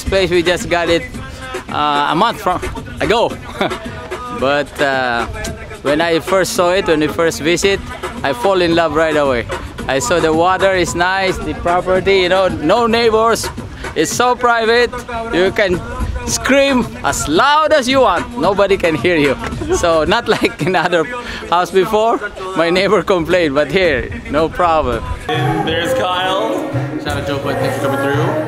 this place we just got it a month from ago. But when I first saw it, when we first visit, I fall in love right away. I saw the water is nice, the property, you know, no neighbors. It's so private, you can scream as loud as you want. Nobody can hear you. So not like in other house before, my neighbor complained, but here, no problem. There's Kyle. Shout out to Joe, thanks for coming through.